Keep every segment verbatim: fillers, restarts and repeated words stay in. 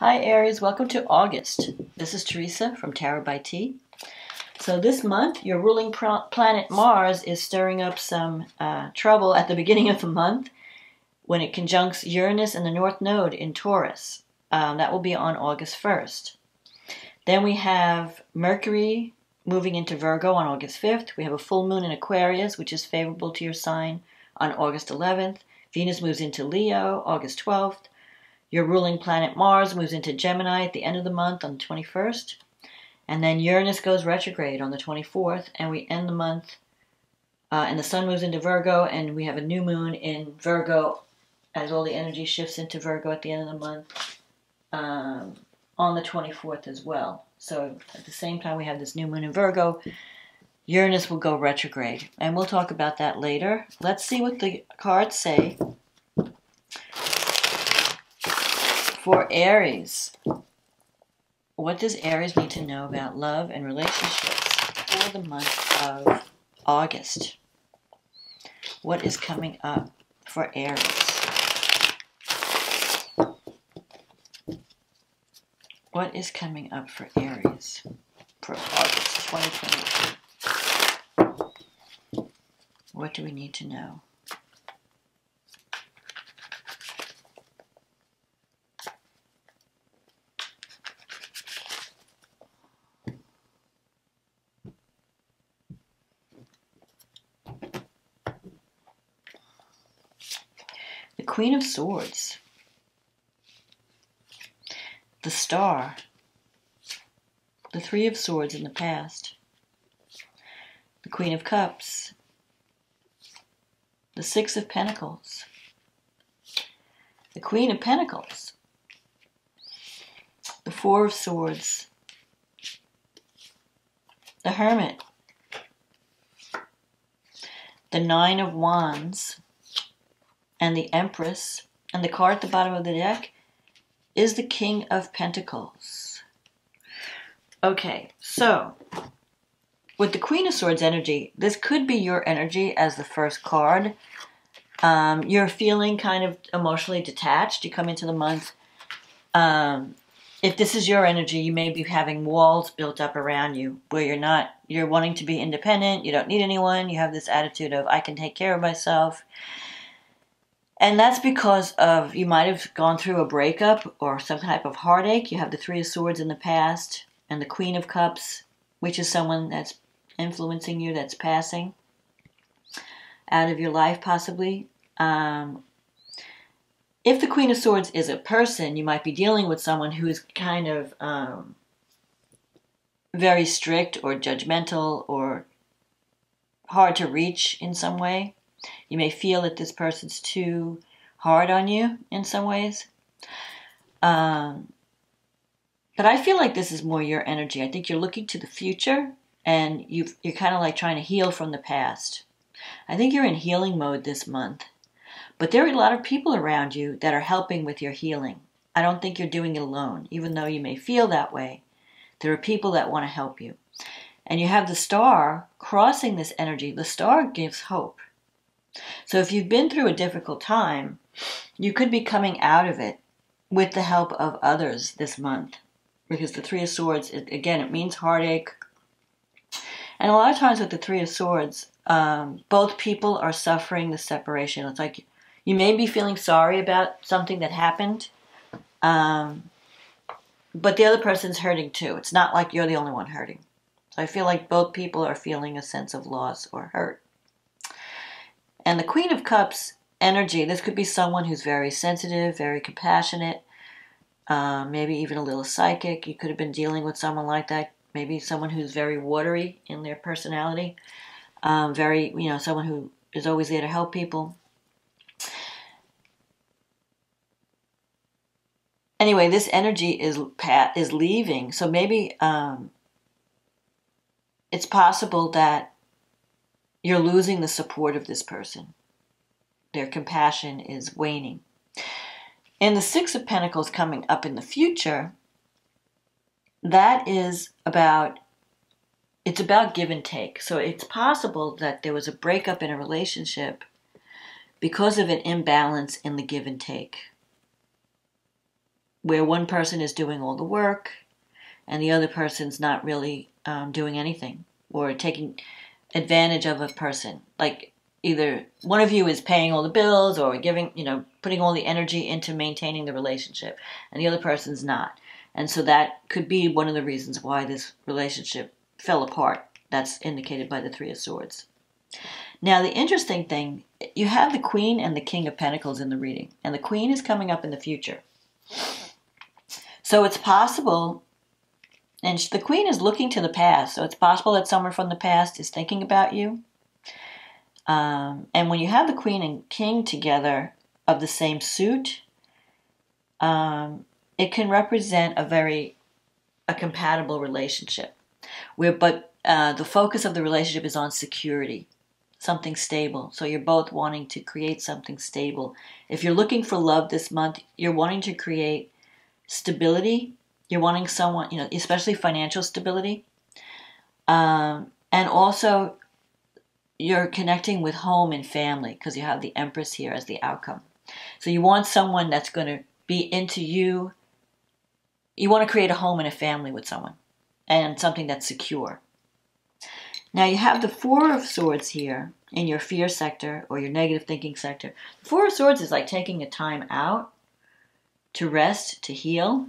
Hi Aries, welcome to August. This is Teresa from Tarot by T. So this month, your ruling planet Mars is stirring up some uh, trouble at the beginning of the month when it conjuncts Uranus and the North Node in Taurus. Um, that will be on August first. Then we have Mercury moving into Virgo on August fifth. We have a full moon in Aquarius, which is favorable to your sign on August eleventh. Venus moves into Leo, August twelfth. Your ruling planet Mars moves into Gemini at the end of the month on the twenty-first. And then Uranus goes retrograde on the twenty-fourth. And we end the month, uh, and the sun moves into Virgo, and we have a new moon in Virgo as all the energy shifts into Virgo at the end of the month um, on the twenty-fourth as well. So at the same time we have this new moon in Virgo, Uranus will go retrograde. And we'll talk about that later. Let's see what the cards say for Aries. What does Aries need to know about love and relationships for the month of August? What is coming up for Aries? What is coming up for Aries for August twenty twenty-two? What do we need to know? Queen of Swords, the Star, the Three of Swords in the past, the Queen of Cups, the Six of Pentacles, the Queen of Pentacles, the Four of Swords, the Hermit, the Nine of Wands, and the Empress, and the card at the bottom of the deck is the King of Pentacles. Okay, so with the Queen of Swords energy, this could be your energy as the first card. Um, you're feeling kind of emotionally detached. You come into the month. Um, if this is your energy, you may be having walls built up around you where you're not, you're wanting to be independent. You don't need anyone. You have this attitude of, I can take care of myself. And that's because of, you might have gone through a breakup or some type of heartache. You have the Three of Swords in the past and the Queen of Cups, which is someone that's influencing you, that's passing out of your life possibly. Um, if the Queen of Swords is a person, you might be dealing with someone who is kind of um, very strict or judgmental or hard to reach in some way. You may feel that this person's too hard on you in some ways. Um, but I feel like this is more your energy. I think you're looking to the future and you've, you're kind of like trying to heal from the past. I think you're in healing mode this month. But there are a lot of people around you that are helping with your healing. I don't think you're doing it alone, even though you may feel that way. There are people that want to help you. And you have the Star crossing this energy. The Star gives hope. So if you've been through a difficult time, you could be coming out of it with the help of others this month. Because the Three of Swords, it, again, it means heartache. And a lot of times with the Three of Swords, um, both people are suffering the separation. It's like you may be feeling sorry about something that happened, um, but the other person's hurting too. It's not like you're the only one hurting. So I feel like both people are feeling a sense of loss or hurt. And the Queen of Cups energy, this could be someone who's very sensitive, very compassionate, uh, maybe even a little psychic. You could have been dealing with someone like that. Maybe someone who's very watery in their personality. Um, very, you know, someone who is always there to help people. Anyway, this energy is is leaving. So maybe um, it's possible that you're losing the support of this person. Their compassion is waning. And the Six of Pentacles coming up in the future, that is about, it's about give and take. So it's possible that there was a breakup in a relationship because of an imbalance in the give and take. where one person is doing all the work and the other person's not really um, doing anything or taking advantage of a person. Like either one of you is paying all the bills or giving, you know, putting all the energy into maintaining the relationship and the other person's not. And so that could be one of the reasons why this relationship fell apart. That's indicated by the Three of Swords. Now, the interesting thing, you have the Queen and the King of Pentacles in the reading, and the Queen is coming up in the future. So it's possible, and the Queen is looking to the past, so it's possible that someone from the past is thinking about you. Um, and when you have the Queen and King together of the same suit, um, it can represent a very a compatible relationship. Where, but uh, the focus of the relationship is on security, something stable. So you're both wanting to create something stable. If you're looking for love this month, you're wanting to create stability. You're wanting someone, you know, especially financial stability. Um, and also, you're connecting with home and family because you have the Empress here as the outcome. So you want someone that's going to be into you. You want to create a home and a family with someone. And something that's secure. Now you have the Four of Swords here in your fear sector or your negative thinking sector. The Four of Swords is like taking a time out to rest, to heal.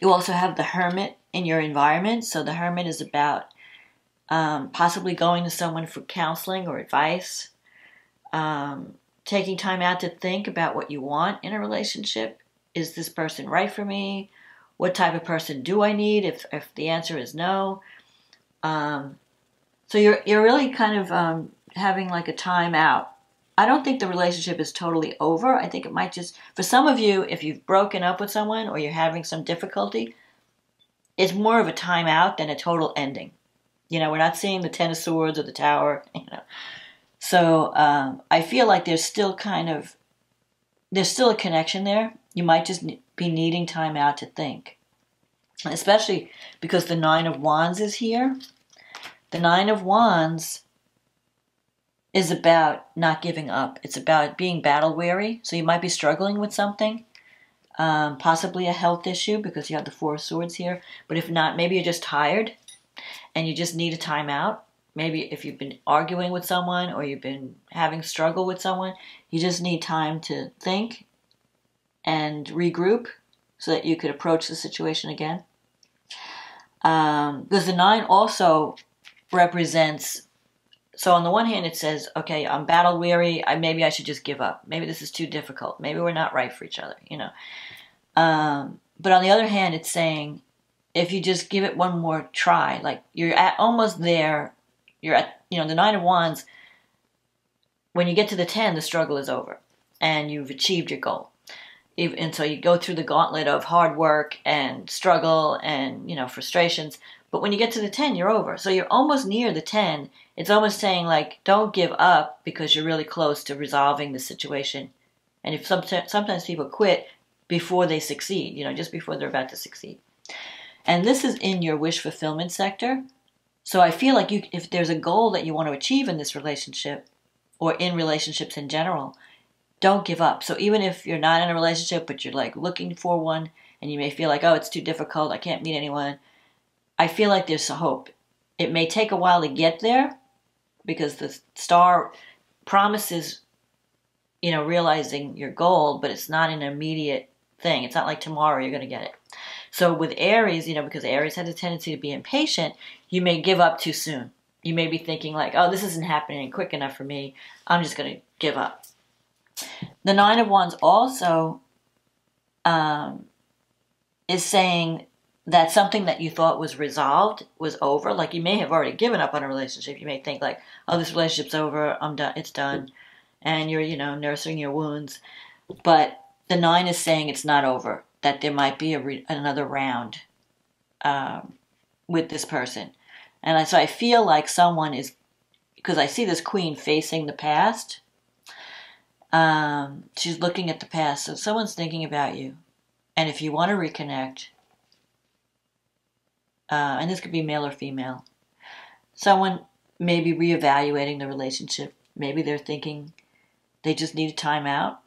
You also have the Hermit in your environment. So the Hermit is about um, possibly going to someone for counseling or advice, um, taking time out to think about what you want in a relationship. Is this person right for me? What type of person do I need? If, if the answer is no, um, so you're you're really kind of um, having like a time out. I don't think the relationship is totally over. I think it might just, for some of you, if you've broken up with someone or you're having some difficulty, it's more of a time out than a total ending. You know, we're not seeing the Ten of Swords or the Tower. You know, so um, I feel like there's still kind of there's still a connection there. You might just be needing time out to think, especially because the Nine of Wands is here. The Nine of Wands is about not giving up. It's about being battle weary. So you might be struggling with something, um, possibly a health issue because you have the Four of Swords here. But if not, maybe you're just tired and you just need a time out. Maybe if you've been arguing with someone or you've been having struggle with someone, you just need time to think and regroup so that you could approach the situation again. Um, because the nine also represents, so on the one hand it says, okay, I'm battle weary, I, maybe I should just give up. Maybe this is too difficult. Maybe we're not right for each other, you know. Um, but on the other hand, it's saying, if you just give it one more try, like you're at almost there, you're at, you know, the Nine of Wands, when you get to the ten, the struggle is over and you've achieved your goal. And so you go through the gauntlet of hard work and struggle and, you know, frustrations. But when you get to the ten, you're over. So you're almost near the ten. It's almost saying, like, don't give up because you're really close to resolving the situation. And if sometimes, sometimes people quit before they succeed, you know, just before they're about to succeed. And this is in your wish fulfillment sector. So I feel like you, if there's a goal that you want to achieve in this relationship or in relationships in general, don't give up. So even if you're not in a relationship, but you're like looking for one and you may feel like, oh, it's too difficult, I can't meet anyone. I feel like there's a hope. It may take a while to get there because the star promises, you know, realizing your goal, but it's not an immediate thing. It's not like tomorrow you're going to get it. So with Aries, you know, because Aries has a tendency to be impatient, you may give up too soon. You may be thinking like, oh, this isn't happening quick enough for me. I'm just going to give up. The Nine of Wands also um, is saying that something that you thought was resolved was over. Like you may have already given up on a relationship. You may think like, oh, this relationship's over. I'm done. It's done. And you're, you know, nursing your wounds. But the nine is saying it's not over, that there might be a re another round um, with this person. And I, so I feel like someone is, because I see this queen facing the past. Um, she's looking at the past. So someone's thinking about you. And if you want to reconnect, uh, and this could be male or female, someone may be reevaluating the relationship. Maybe they're thinking they just need a time out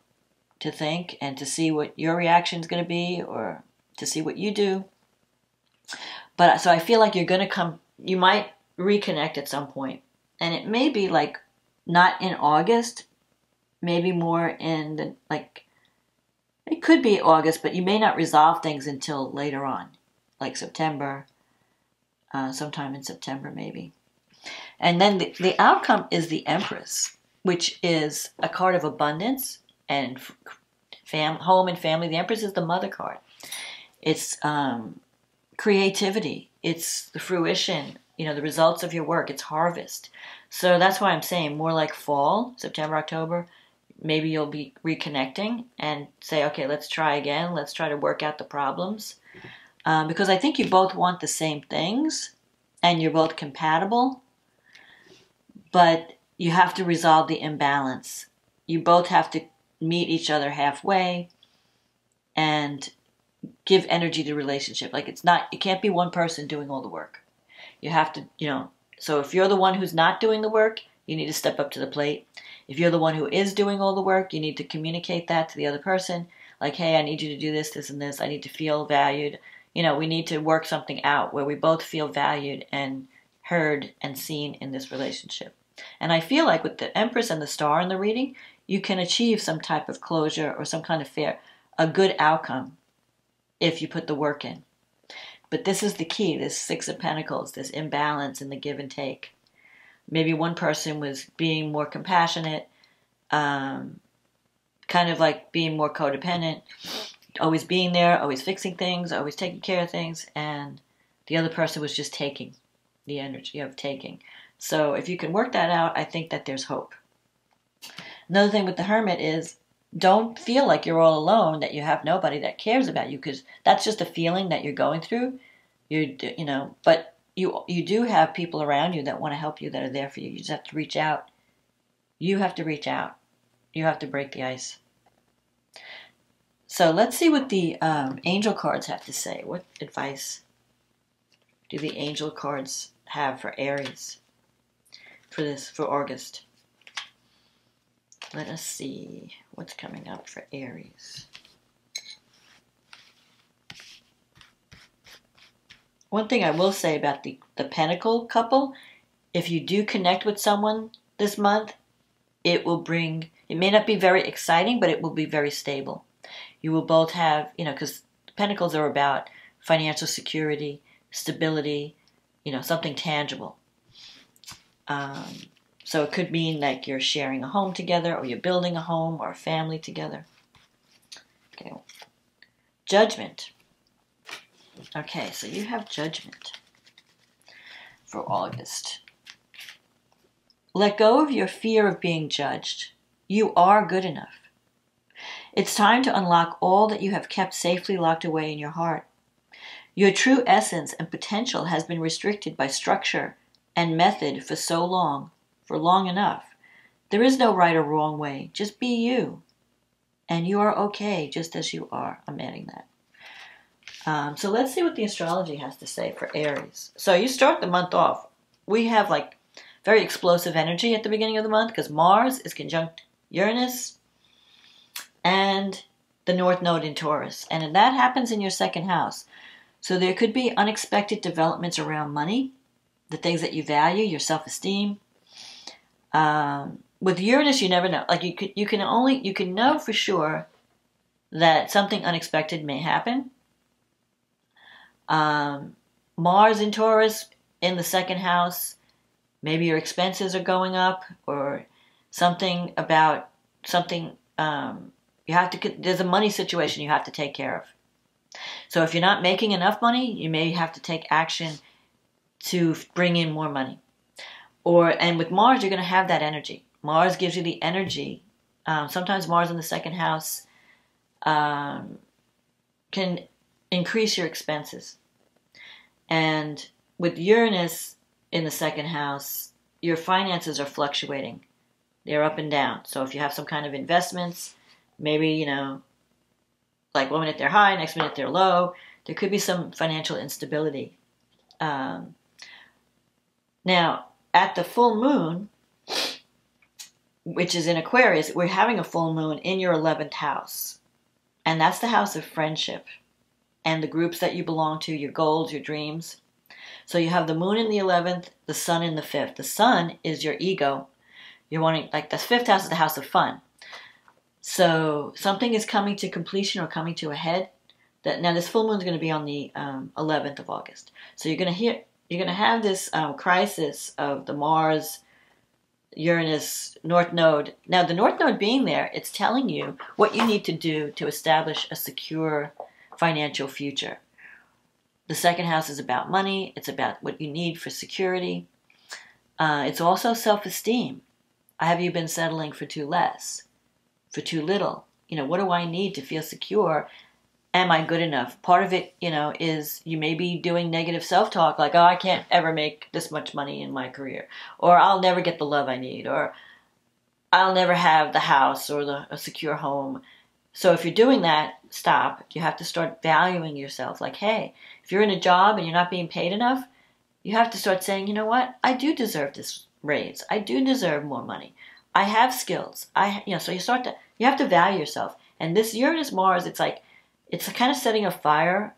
to think and to see what your reaction is going to be, or to see what you do. But so I feel like you're going to come, you might reconnect at some point. And it may be like not in August, maybe more in the, like, it could be August, but you may not resolve things until later on, like September, uh, sometime in September maybe. And then the, the outcome is the Empress, which is a card of abundance and fam home and family. The Empress is the mother card. It's um, creativity. It's the fruition, you know, the results of your work. It's harvest. So that's why I'm saying more like fall, September, October. Maybe you'll be reconnecting and say, okay, let's try again. Let's try to work out the problems. Um, because I think you both want the same things and you're both compatible. But you have to resolve the imbalance. You both have to meet each other halfway and give energy to the relationship. Like it's not, it can't be one person doing all the work. You have to, you know, so if you're the one who's not doing the work, you need to step up to the plate. If you're the one who is doing all the work, you need to communicate that to the other person. Like, hey, I need you to do this, this, and this. I need to feel valued. You know, we need to work something out where we both feel valued and heard and seen in this relationship. And I feel like with the Empress and the Star in the reading, you can achieve some type of closure or some kind of fair, a good outcome if you put the work in. But this is the key, this Six of Pentacles, this imbalance in the give and take. Maybe one person was being more compassionate, um, kind of like being more codependent, always being there, always fixing things, always taking care of things, and the other person was just taking the energy of taking. So if you can work that out, I think that there's hope. Another thing with the Hermit is don't feel like you're all alone, that you have nobody that cares about you, because that's just a feeling that you're going through. You, you know, but you, you do have people around you that want to help you, that are there for you. You just have to reach out. You have to reach out. You have to break the ice. So let's see what the um, angel cards have to say. What advice do the angel cards have for Aries? For this, for August. Let us see what's coming up for Aries. One thing I will say about the, the Pentacle couple, if you do connect with someone this month, it will bring, it may not be very exciting, but it will be very stable. You will both have, you know, because Pentacles are about financial security, stability, you know, something tangible. Um, so it could mean like you're sharing a home together, or you're building a home or a family together. Okay. Judgment. Okay, so you have Judgment for August. Let go of your fear of being judged. You are good enough. It's time to unlock all that you have kept safely locked away in your heart. Your true essence and potential has been restricted by structure and method for so long, for long enough. There is no right or wrong way. Just be you. And you are okay just as you are. I'm adding that. Um, so let's see what the astrology has to say for Aries. So you start the month off. We have like very explosive energy at the beginning of the month because Mars is conjunct Uranus and the North Node in Taurus. And that happens in your second house. So there could be unexpected developments around money, the things that you value, your self-esteem. Um, with Uranus, you never know. Like you could, you can only, you can know for sure that something unexpected may happen. Um, Mars in Taurus in the second house, maybe your expenses are going up, or something about something. Um, you have to. There's a money situation you have to take care of. So if you're not making enough money, you may have to take action to bring in more money. Or, and with Mars, you're going to have that energy. Mars gives you the energy. Um, sometimes Mars in the second house um, can increase your expenses. And with Uranus in the second house, your finances are fluctuating. They're up and down. So if you have some kind of investments, maybe, you know, like one minute they're high, next minute they're low. There could be some financial instability. Um, Now, at the full moon, which is in Aquarius, we're having a full moon in your eleventh house. And that's the house of friendship and the groups that you belong to, your goals, your dreams. So you have the moon in the eleventh, the sun in the fifth. The sun is your ego. You're wanting, like, the fifth house is the house of fun. So something is coming to completion or coming to a head. That, now this full moon is going to be on the um, eleventh of August. So you're going to hear, you're going to have this um, crisis of the Mars, Uranus, North Node. Now the North Node being there, it's telling you what you need to do to establish a secure financial future. The second house is about money. It's about what you need for security. Uh, it's also self-esteem. Have you been settling for too less, for too little? You know, what do I need to feel secure? Am I good enough? Part of it, you know, is you may be doing negative self-talk, like, oh, I can't ever make this much money in my career, or I'll never get the love I need, or I'll never have the house or the a secure home. So if you're doing that, stop. You have to start valuing yourself. Like, hey, if you're in a job and you're not being paid enough, you have to start saying, you know what? I do deserve this raise. I do deserve more money. I have skills. I, you know, so you start to, you have to value yourself. And this Uranus Mars, it's like, it's kind of setting a fire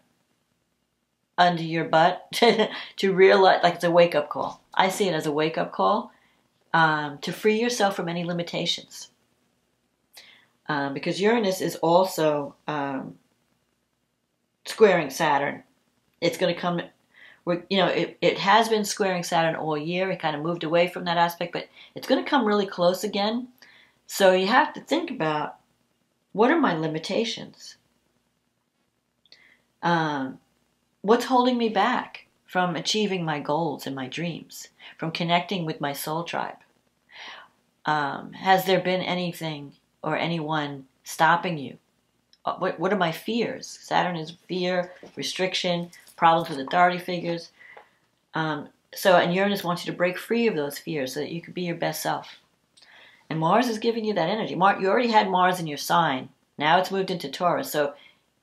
under your butt to realize, like, it's a wake-up call. I see it as a wake-up call um, to free yourself from any limitations. Um, because Uranus is also um, squaring Saturn. It's going to come, you know, it, it has been squaring Saturn all year. It kind of moved away from that aspect, but it's going to come really close again. So you have to think about, what are my limitations? Um, what's holding me back from achieving my goals and my dreams, from connecting with my soul tribe? Um, has there been anything or anyone stopping you? What, what are my fears? Saturn is fear, restriction, problems with authority figures. Um, so, and Uranus wants you to break free of those fears so that you can be your best self. And Mars is giving you that energy. Mar- you already had Mars in your sign. Now it's moved into Taurus. So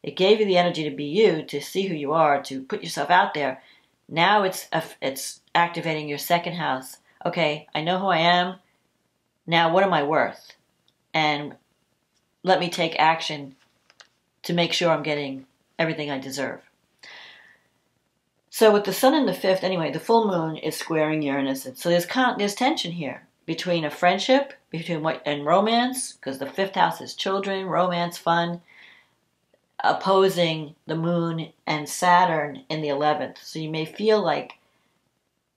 it gave you the energy to be you, to see who you are, to put yourself out there. Now it's, it's activating your second house. Okay, I know who I am. Now what am I worth? And let me take action to make sure I'm getting everything I deserve. So with the sun in the fifth, anyway, the full moon is squaring Uranus. So there's con there's tension here between a friendship, between what and romance, because the fifth house is children, romance, fun, opposing the moon and Saturn in the eleventh. So you may feel like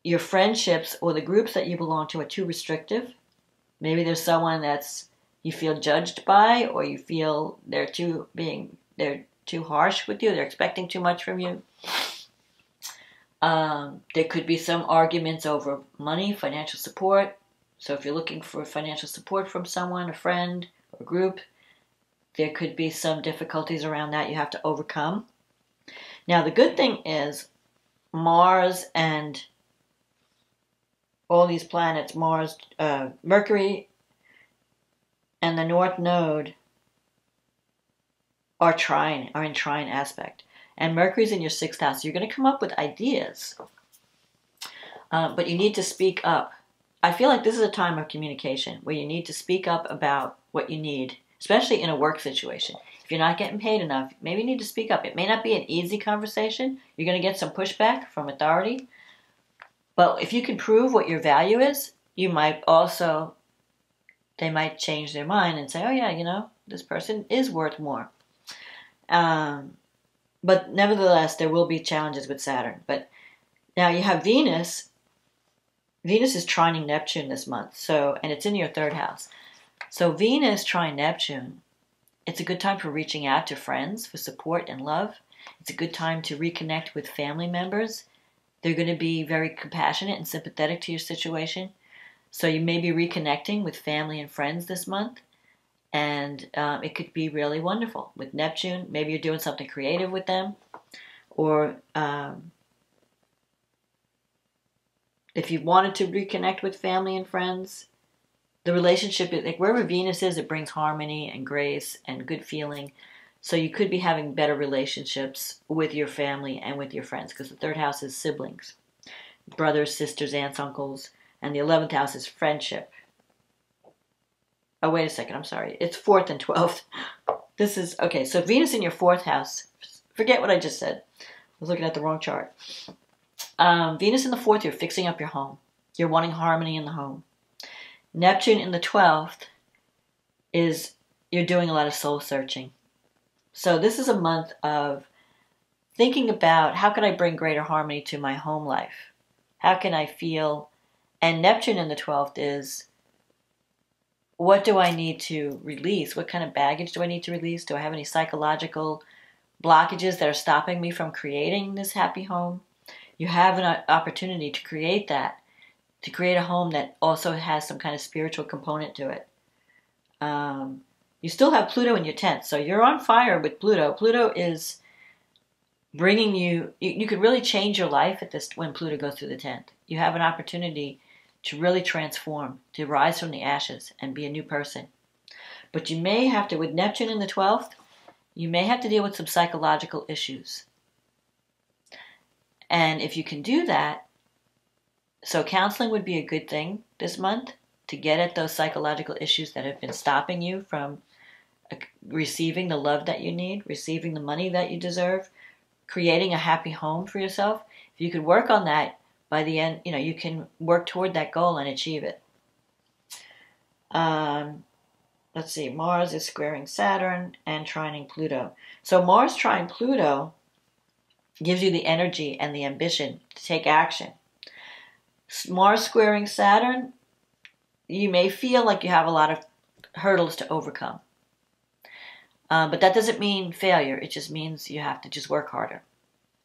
your friendships or the groups that you belong to are too restrictive. Maybe there's someone that's you feel judged by, or you feel they're too being they're too harsh with you. They're expecting too much from you. Um, there could be some arguments over money, financial support. So if you're looking for financial support from someone, a friend, or group, there could be some difficulties around that you have to overcome. Now the good thing is Mars and all these planets, Mars, uh, Mercury, and the North Node are trine, are in trine aspect. And Mercury's in your sixth house. So you're going to come up with ideas. Uh, but you need to speak up. I feel like this is a time of communication where you need to speak up about what you need, especially in a work situation. If you're not getting paid enough, maybe you need to speak up. It may not be an easy conversation. You're going to get some pushback from authority. But if you can prove what your value is, you might also... they might change their mind and say, oh yeah, you know, this person is worth more. Um, but nevertheless, there will be challenges with Saturn. But now you have Venus. Venus is trining Neptune this month. So, and it's in your third house. So Venus trine Neptune, it's a good time for reaching out to friends for support and love. It's a good time to reconnect with family members. They're going to be very compassionate and sympathetic to your situation. So you may be reconnecting with family and friends this month, and um, it could be really wonderful. With Neptune, maybe you're doing something creative with them, or um, if you wanted to reconnect with family and friends, the relationship, like wherever Venus is, it brings harmony and grace and good feeling. So you could be having better relationships with your family and with your friends, because the third house is siblings, brothers, sisters, aunts, uncles. And the eleventh house is friendship. Oh, wait a second. I'm sorry. It's fourth and twelfth. This is, okay, so Venus in your fourth house. Forget what I just said. I was looking at the wrong chart. Um, Venus in the fourth, you're fixing up your home. You're wanting harmony in the home. Neptune in the twelfth is you're doing a lot of soul searching. So this is a month of thinking about how can I bring greater harmony to my home life? How can I feel? And Neptune in the twelfth is what do I need to release? What kind of baggage do I need to release? Do I have any psychological blockages that are stopping me from creating this happy home? You have an opportunity to create that, to create a home that also has some kind of spiritual component to it. Um, you still have Pluto in your tenth, so you're on fire with Pluto. Pluto is bringing you, you, you could really change your life at this when Pluto goes through the tenth. You have an opportunity to really transform, to rise from the ashes and be a new person. But you may have to, with Neptune in the twelfth, you may have to deal with some psychological issues. And if you can do that, so counseling would be a good thing this month to get at those psychological issues that have been stopping you from receiving the love that you need, receiving the money that you deserve, creating a happy home for yourself. If you could work on that by the end, you know, you can work toward that goal and achieve it. Um, let's see, Mars is squaring Saturn and trining Pluto. So Mars trine Pluto gives you the energy and the ambition to take action. Mars squaring Saturn, you may feel like you have a lot of hurdles to overcome. Uh, but that doesn't mean failure. It just means you have to just work harder.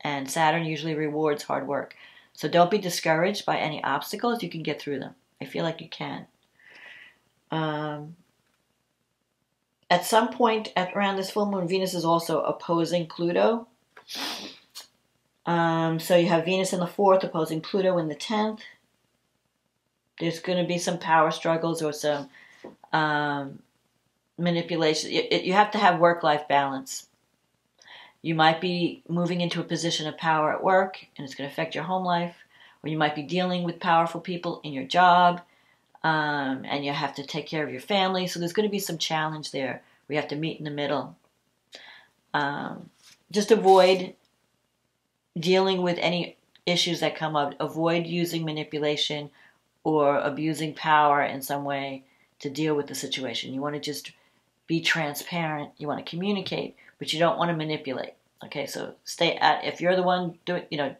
And Saturn usually rewards hard work. So don't be discouraged by any obstacles. You can get through them. I feel like you can. Um, at some point at around this full moon, Venus is also opposing Pluto. Um, so you have Venus in the fourth opposing Pluto in the tenth. There's going to be some power struggles or some um, manipulation. You, you have to have work-life balance. You might be moving into a position of power at work, and it's going to affect your home life. Or you might be dealing with powerful people in your job, um, and you have to take care of your family. So there's going to be some challenge there. We have to meet in the middle. Um, just avoid dealing with any issues that come up. Avoid using manipulation or abusing power in some way to deal with the situation. You want to just be transparent. You want to communicate, but you don't want to manipulate. Okay, so stay at, if you're the one doing, you know,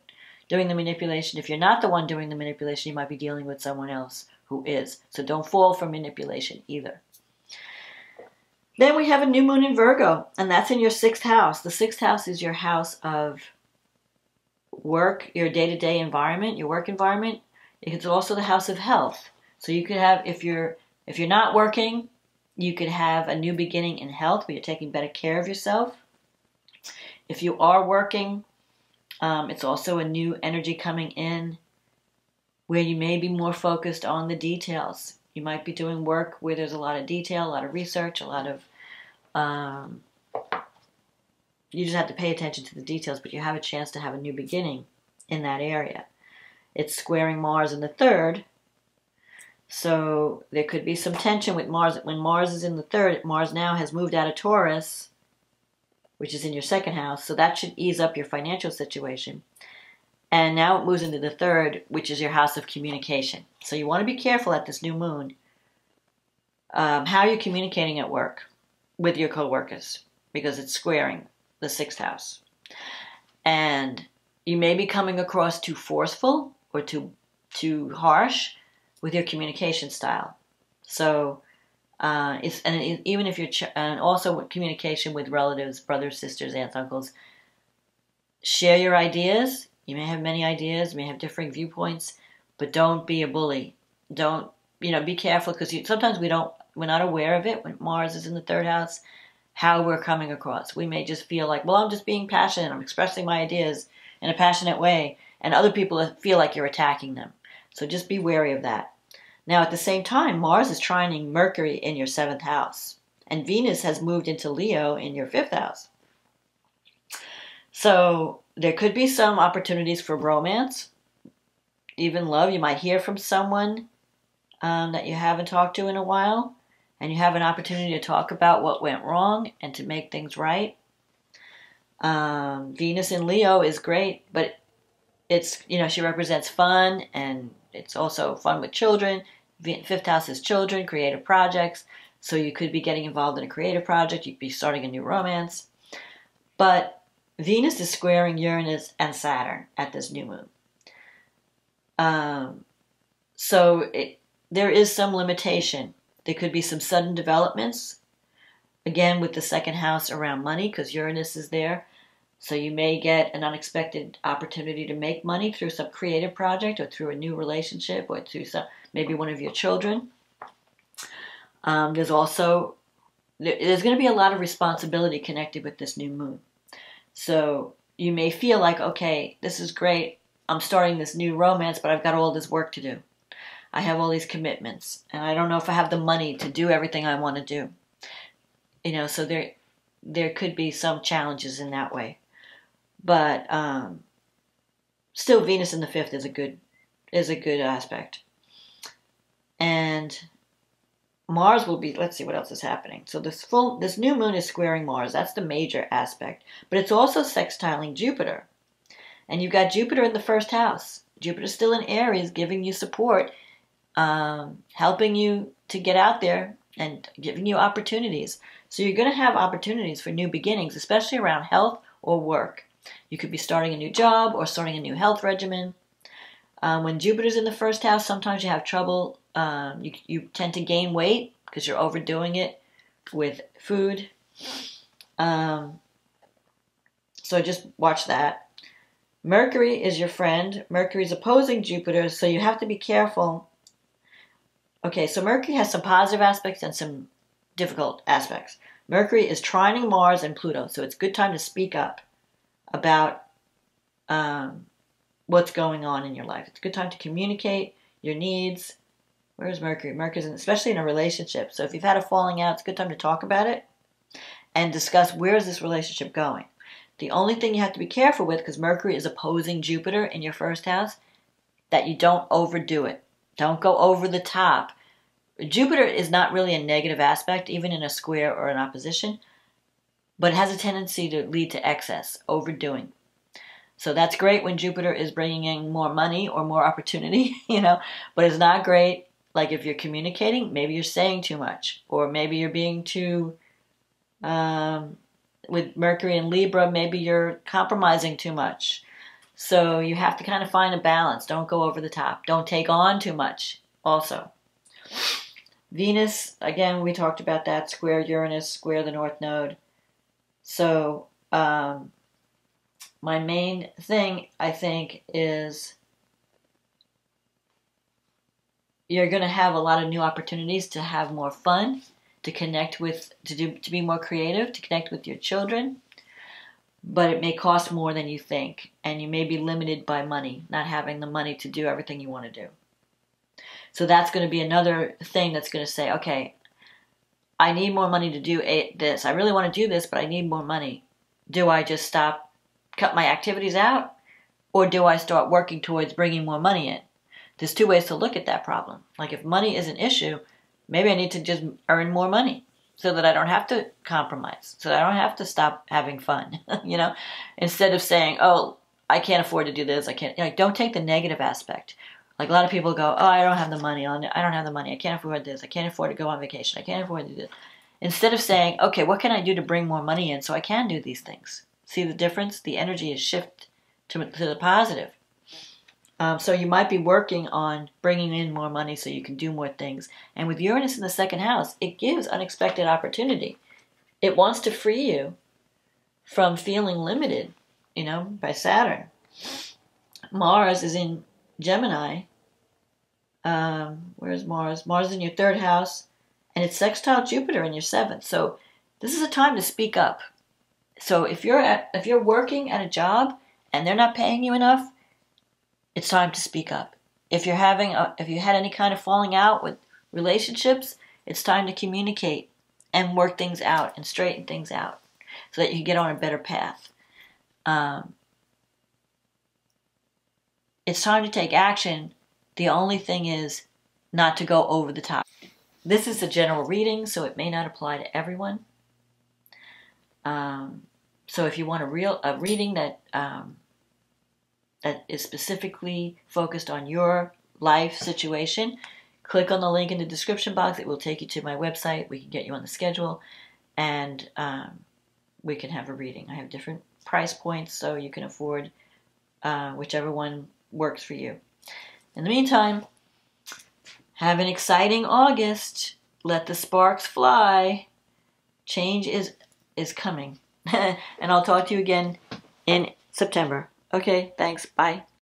doing the manipulation, if you're not the one doing the manipulation, you might be dealing with someone else who is. So don't fall for manipulation either. Then we have a new moon in Virgo, and that's in your sixth house. The sixth house is your house of work, your day-to-day environment, your work environment. It's also the house of health. So you could have, if you're if you're not working, you could have a new beginning in health where you're taking better care of yourself. If you are working, um, it's also a new energy coming in where you may be more focused on the details. You might be doing work where there's a lot of detail, a lot of research, a lot of... Um, you just have to pay attention to the details, but you have a chance to have a new beginning in that area. It's squaring Mars in the third. So there could be some tension with Mars. When Mars is in the third, Mars now has moved out of Taurus, which is in your second house. So that should ease up your financial situation. And now it moves into the third, which is your house of communication. So you want to be careful at this new moon. Um, how are you communicating at work with your coworkers? Because it's squaring the sixth house. And you may be coming across too forceful or too too harsh with your communication style. So, uh, it's, and even if you're, ch and also with communication with relatives, brothers, sisters, aunts, uncles, share your ideas. You may have many ideas, you may have differing viewpoints, but don't be a bully. Don't, you know, be careful because sometimes we don't, we're not aware of it when Mars is in the third house, how we're coming across. We may just feel like, well, I'm just being passionate. I'm expressing my ideas in a passionate way, and other people feel like you're attacking them. So just be wary of that. Now, at the same time, Mars is trining Mercury in your seventh house, and Venus has moved into Leo in your fifth house. So there could be some opportunities for romance, even love. You might hear from someone um, that you haven't talked to in a while, and you have an opportunity to talk about what went wrong and to make things right. Um, Venus in Leo is great, but it's, you know, she represents fun, and it's also fun with children. Fifth house is children, creative projects. So you could be getting involved in a creative project. You could be starting a new romance. But Venus is squaring Uranus and Saturn at this new moon. Um, so it, there is some limitation. There could be some sudden developments. Again, with the second house around money, because Uranus is there. So you may get an unexpected opportunity to make money through some creative project or through a new relationship or through some, maybe one of your children. Um, there's also, there, there's going to be a lot of responsibility connected with this new moon. So you may feel like, okay, this is great. I'm starting this new romance, but I've got all this work to do. I have all these commitments, and I don't know if I have the money to do everything I want to do. You know, so there, there could be some challenges in that way. But um, still, Venus in the fifth is a good is a good aspect. And Mars will be. Let's see what else is happening. So this full this new moon is squaring Mars. That's the major aspect. But it's also sextiling Jupiter, and you've got Jupiter in the first house. Jupiter's still in Aries, giving you support, um, helping you to get out there and giving you opportunities. So you're going to have opportunities for new beginnings, especially around health or work. You could be starting a new job or starting a new health regimen. Um, when Jupiter's in the first house, sometimes you have trouble. Um, you, you tend to gain weight because you're overdoing it with food. Um, so just watch that. Mercury is your friend. Mercury's opposing Jupiter, so you have to be careful. Okay, so Mercury has some positive aspects and some difficult aspects. Mercury is trining Mars and Pluto, so it's a good time to speak up about um, what's going on in your life. It's a good time to communicate your needs. Where's Mercury? Mercury's in, especially in a relationship. So if you've had a falling out, it's a good time to talk about it and discuss where is this relationship going. The only thing you have to be careful with, because Mercury is opposing Jupiter in your first house, that you don't overdo it. Don't go over the top. Jupiter is not really a negative aspect, even in a square or an opposition, but it has a tendency to lead to excess, overdoing. So that's great when Jupiter is bringing in more money or more opportunity, you know, but it's not great. Like if you're communicating, maybe you're saying too much, or maybe you're being too, um, with Mercury in Libra, maybe you're compromising too much. So you have to kind of find a balance. Don't go over the top. Don't take on too much also. Venus, again, we talked about that. Square Uranus, square the North Node. So um, my main thing, I think, is you're going to have a lot of new opportunities to have more fun, to connect with, to, do, to be more creative, to connect with your children. But it may cost more than you think, and you may be limited by money, not having the money to do everything you want to do. So that's going to be another thing that's going to say, okay, I need more money to do this. I really want to do this, but I need more money. Do I just stop, cut my activities out, or do I start working towards bringing more money in? There's two ways to look at that problem. Like if money is an issue, maybe I need to just earn more money so that I don't have to compromise, so that I don't have to stop having fun, you know, instead of saying, oh, I can't afford to do this. I can't, like, don't take the negative aspect. Like a lot of people go, oh, I don't have the money. I don't have the money. I can't afford this. I can't afford to go on vacation. I can't afford to do this. Instead of saying, okay, what can I do to bring more money in so I can do these things? See the difference? The energy is shift to, to the positive. Um, so you might be working on bringing in more money so you can do more things. And with Uranus in the second house, it gives unexpected opportunity. It wants to free you from feeling limited, you know, by Saturn. Mars is in Gemini. Um, where's Mars? Mars is in your third house, and it's sextile Jupiter in your seventh. So this is a time to speak up. So if you're at, if you're working at a job and they're not paying you enough, it's time to speak up. If you're having, a, if you had any kind of falling out with relationships, it's time to communicate and work things out and straighten things out so that you can get on a better path. Um, it's time to take action. The only thing is not to go over the top. This is a general reading, so it may not apply to everyone. Um, so if you want a real a reading that um, that is specifically focused on your life situation, click on the link in the description box. It will take you to my website. We can get you on the schedule, and um, we can have a reading. I have different price points, so you can afford uh, whichever one works for you. In the meantime, have an exciting August. Let the sparks fly. Change is is coming. And I'll talk to you again in September. Okay, thanks. Bye.